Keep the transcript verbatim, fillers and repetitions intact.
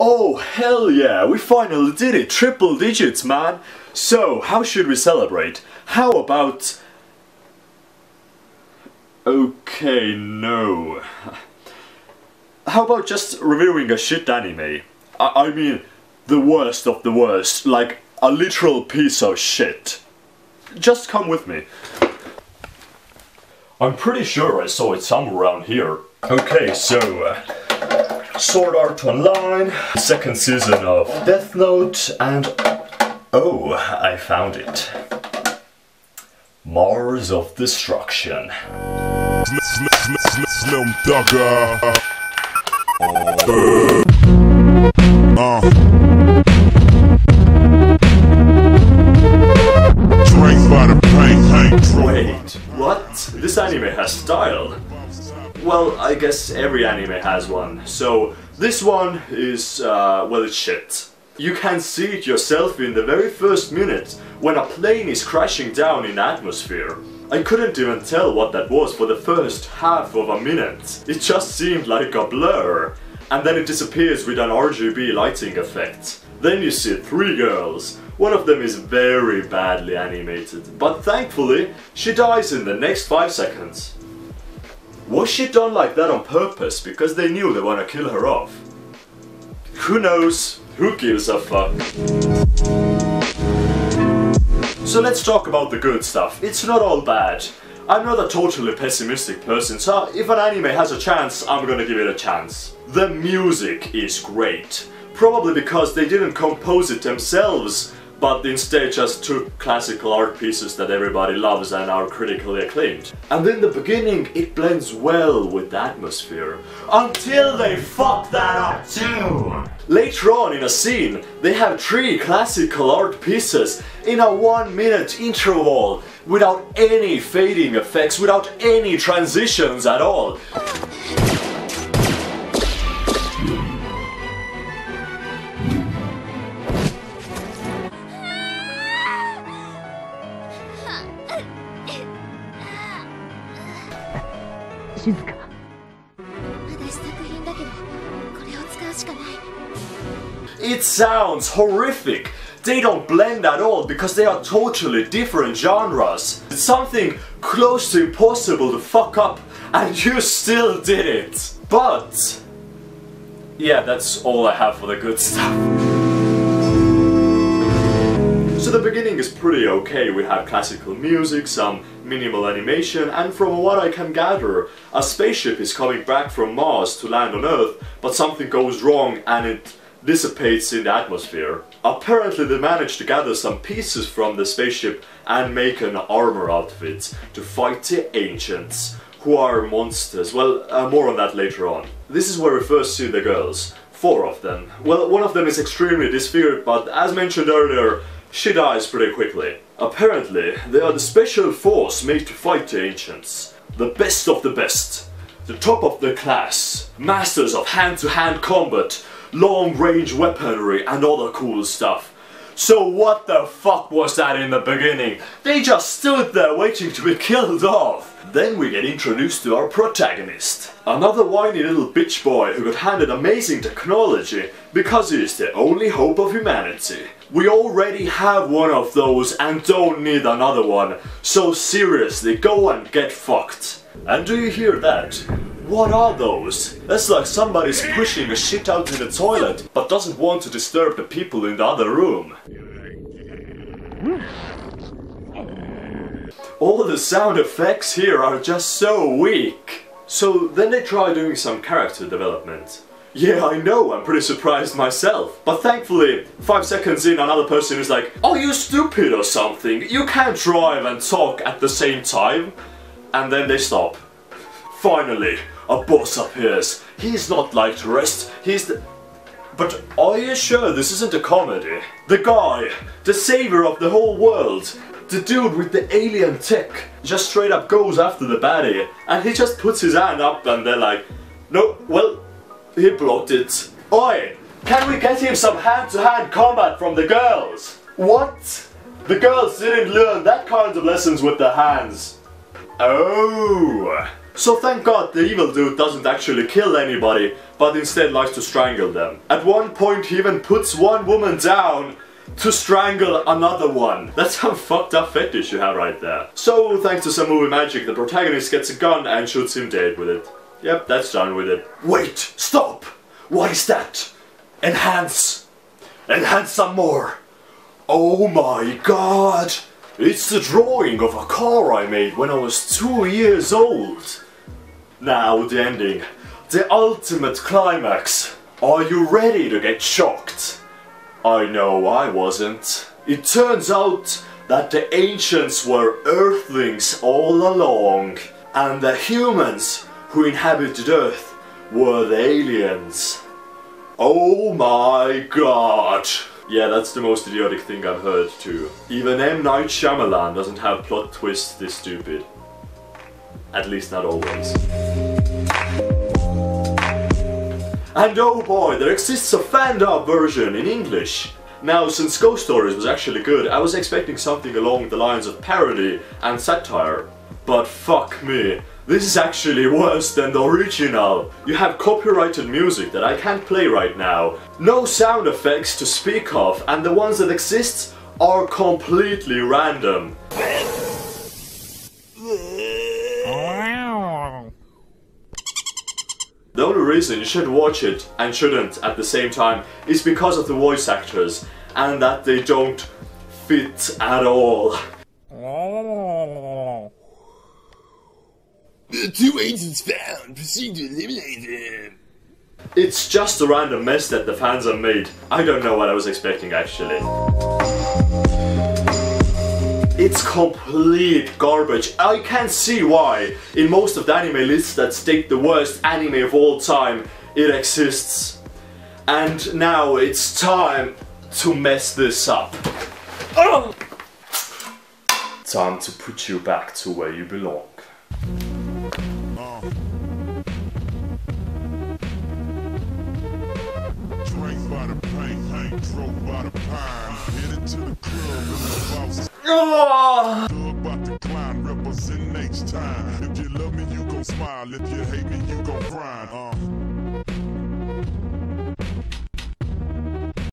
Oh hell yeah, we finally did it! Triple digits, man! So, how should we celebrate? How about... Okay, no... How about just reviewing a shit anime? I, I mean, the worst of the worst, like a literal piece of shit. Just come with me. I'm pretty sure I saw it somewhere around here. Okay, so... Uh, Sword Art Online, second season of Death Note, and... Oh, I found it. Mars of Destruction. Wait, what? This anime has style. Well, I guess every anime has one. So, this one is, uh, well, it's shit. You can see it yourself in the very first minute, when a plane is crashing down in atmosphere. I couldn't even tell what that was for the first half of a minute. It just seemed like a blur. And then it disappears with an R G B lighting effect. Then you see three girls. One of them is very badly animated, but thankfully, she dies in the next five seconds. Was she done like that on purpose because they knew they want to kill her off? Who knows? Who gives a fuck? So let's talk about the good stuff. It's not all bad. I'm not a totally pessimistic person, so if an anime has a chance, I'm gonna give it a chance. The music is great. Probably because they didn't compose it themselves, but instead just took classical art pieces that everybody loves and are critically acclaimed. And in the beginning, it blends well with the atmosphere. Until they fuck that up too! Later on in a scene, they have three classical art pieces in a one minute interval, without any fading effects, without any transitions at all. It sounds horrific. They don't blend at all because they are totally different genres. It's something close to impossible to fuck up, and you still did it. But yeah, that's all I have for the good stuff. So the beginning is pretty okay. We have classical music, some minimal animation, and from what I can gather, a spaceship is coming back from Mars to land on Earth, but something goes wrong and it dissipates in the atmosphere. Apparently they managed to gather some pieces from the spaceship and make an armor outfit to fight the ancients, who are monsters. Well, uh, more on that later on. This is where we first see the girls. Four of them. Well, one of them is extremely disfigured, but as mentioned earlier, she dies pretty quickly. Apparently, they are the special force made to fight the ancients. The best of the best. The top of the class. Masters of hand-to-hand combat, long-range weaponry, and other cool stuff. So what the fuck was that in the beginning? They just stood there waiting to be killed off. Then we get introduced to our protagonist. Another whiny little bitch boy who got handed amazing technology because he is the only hope of humanity. We already have one of those and don't need another one. So seriously, go and get fucked. And do you hear that? What are those? That's like somebody's pushing a shit out in the toilet but doesn't want to disturb the people in the other room. All the sound effects here are just so weak. So then they try doing some character development. Yeah, I know, I'm pretty surprised myself. But thankfully, five seconds in, another person is like, "Oh, you stupid or something, you can't drive and talk at the same time." And then they stop. Finally, a boss appears. He's not like the rest, he's the... But are you sure this isn't a comedy? The guy, the savior of the whole world, the dude with the alien tech just straight up goes after the baddie and he just puts his hand up and they're like, "No, well, he blocked it." Oi, can we get him some hand-to-hand combat from the girls? What? The girls didn't learn that kind of lessons with their hands. Oh, So thank God the evil dude doesn't actually kill anybody, but instead likes to strangle them. At one point he even puts one woman down to strangle another one. That's some fucked up fetish you have right there. So thanks to some movie magic, the protagonist gets a gun and shoots him dead with it. Yep, that's done with it. Wait, stop! What is that? Enhance! Enhance some more! Oh my God! It's the drawing of a car I made when I was two years old. Now the ending. The ultimate climax. Are you ready to get shocked? I know I wasn't. It turns out that the ancients were earthlings all along, and the humans who inhabited Earth were the aliens. Oh my God! Yeah, that's the most idiotic thing I've heard too. Even M. Night Shyamalan doesn't have plot twists this stupid. At least not always. And oh boy, there exists a fan-dub version in English. Now, since Ghost Stories was actually good, I was expecting something along the lines of parody and satire. But fuck me, this is actually worse than the original. You have copyrighted music that I can't play right now, no sound effects to speak of, and the ones that exist are completely random. The only reason you should watch it and shouldn't at the same time is because of the voice actors and that they don't fit at all. The two agents found, proceed to eliminate them. It's just a random mess that the fans have made. I don't know what I was expecting actually. It's complete garbage. I can see why, in most of the anime lists that state the worst anime of all time, it exists. And now it's time to mess this up. Oh! Time to put you back to where you belong. Oh. Drink by the pain, hang broke by the pine. Hit it to the club with the boss. Oh. About to climb, represent next time. If you love me, you gon' smile. If you hate me, you gon' grind. Uh.